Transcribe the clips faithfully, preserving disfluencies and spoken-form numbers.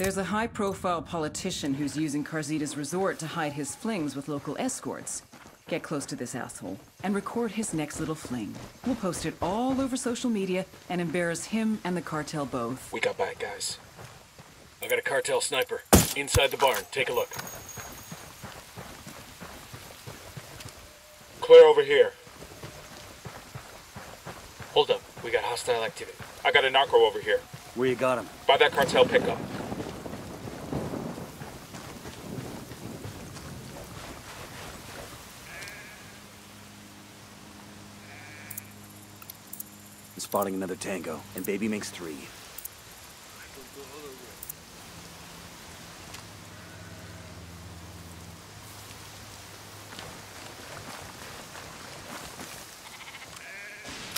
There's a high-profile politician who's using Carzita's resort to hide his flings with local escorts. Get close to this asshole and record his next little fling. We'll post it all over social media and embarrass him and the cartel both. We got back, guys. I got a cartel sniper inside the barn. Take a look. Clear over here. Hold up. We got hostile activity. I got a narco over here. Where you got him? By that cartel pickup. I'm spotting another tango, and baby makes three.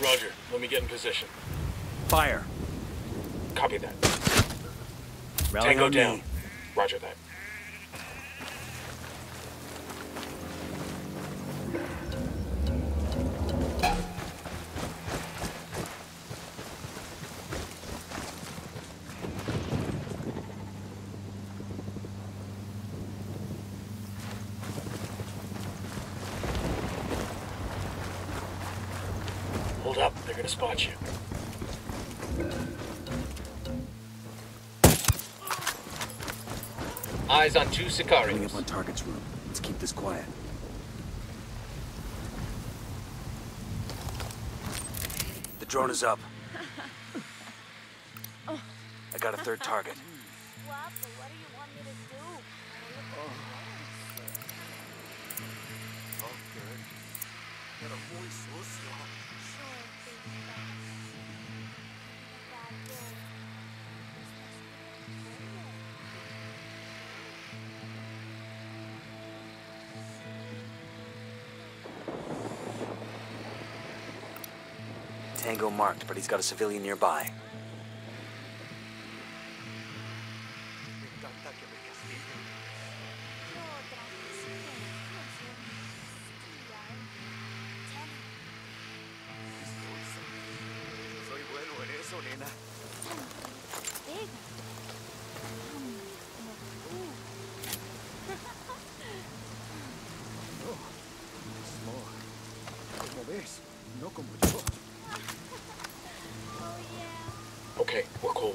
Roger, let me get in position. Fire. Copy that. Rally Tango down. Me. Roger that. Hold up, they're gonna spot you. Eyes on two sicarios. Coming up on target's room. Let's keep this quiet. The drone is up. I got a third target. What do you want me to do? Okay. Got a voice so strong. Tango marked, but he's got a civilian nearby. Okay, we're cool.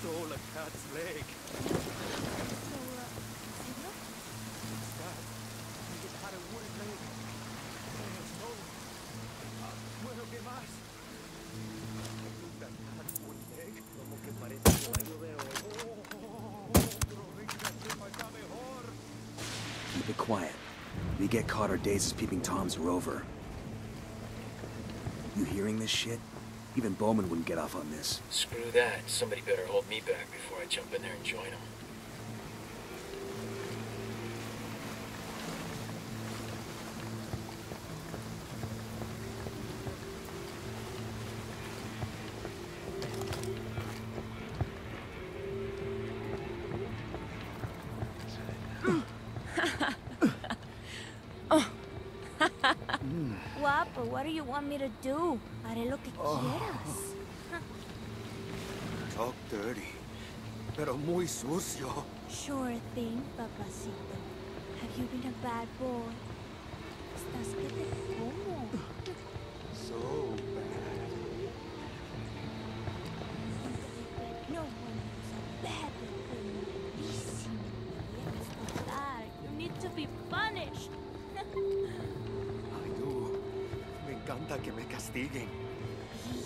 Stole a cat's leg. Keep it quiet. We get caught, our days as peeping toms are over. You hearing this shit? Even Bowman wouldn't get off on this. Screw that. Somebody better hold me back before I jump in there and join him. Guapo, what do you want me to do? Haré lo que quieras. Talk dirty, pero muy sucio. Sure thing, papacito. Have you been a bad boy? Estás que te como. So bad. No one is a bad boy. You need to be punished. Que me castiguen.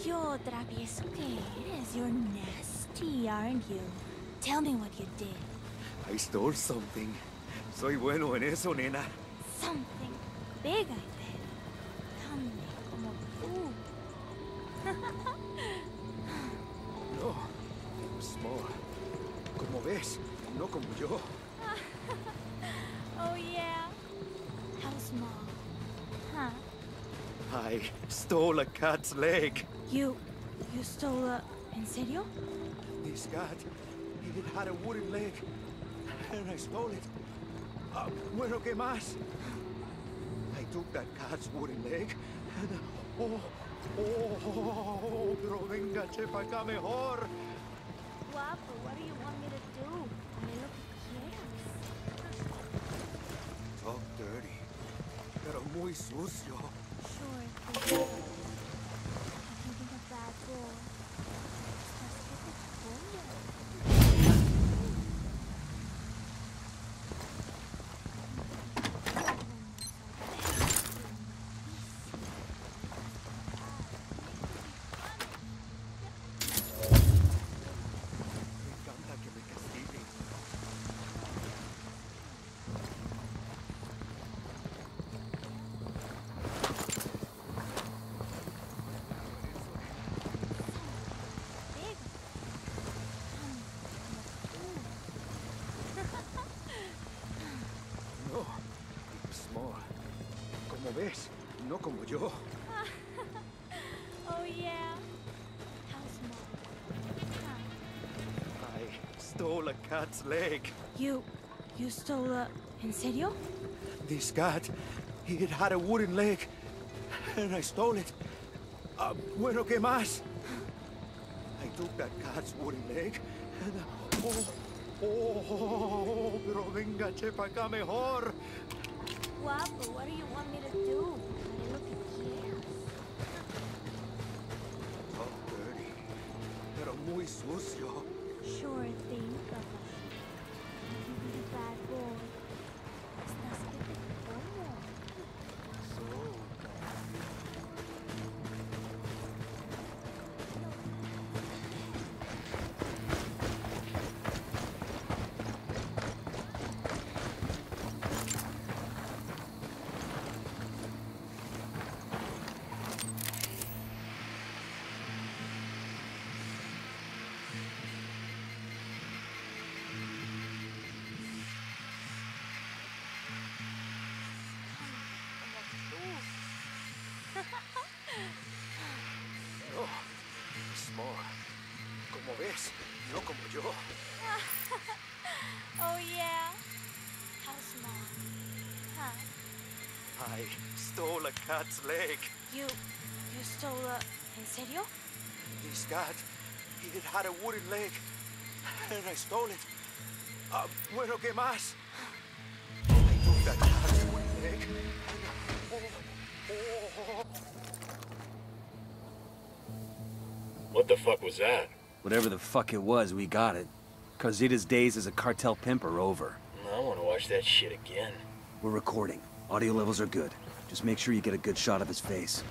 Yo travieso que eres. You're nasty, aren't you? Tell me what you did. I stole something. Soy bueno en eso, nena. Something big, I bet. Grande como tú. No, small. Como ves, no como yo. Oh yeah. How small, huh? I stole a cat's leg. You... you stole a... ¿En serio? This cat, it had a wooden leg, and I stole it. Uh, bueno, ¿qué más? I took that cat's wooden leg, and... Oh, oh, oh, oh, pero venga, chepa acá mejor. guapo. What do you want me to do? I look cute. Talk dirty. Pero muy sucio. Sure. I can be a bad boy. ¿Ves? No como yo. Oh, yeah. How small. I stole a cat's leg. You... you stole a... ¿En serio? This cat, it had a wooden leg. And I stole it. Uh, bueno, ¿qué más? I took that cat's wooden leg. And... oh, oh, oh, pero venga, chepa acá mejor. Guapo, what do you want me to do? I look cute. Oh, dirty. Pero muy sucio. Sure thing, Papa. You be a bad boy. Estás que te pongo. So como ves, no como yo. Oh yeah. How small. Huh? I stole a cat's leg. You... you stole a... ¿En serio? This cat, it had a wooden leg. And I stole it. Uh, bueno, ¿qué más? I took that cat's wooden leg. And, oh, oh. What the fuck was that? Whatever the fuck it was, we got it. Carzita's days as a cartel pimp are over. I want to watch that shit again. We're recording. Audio levels are good. Just make sure you get a good shot of his face.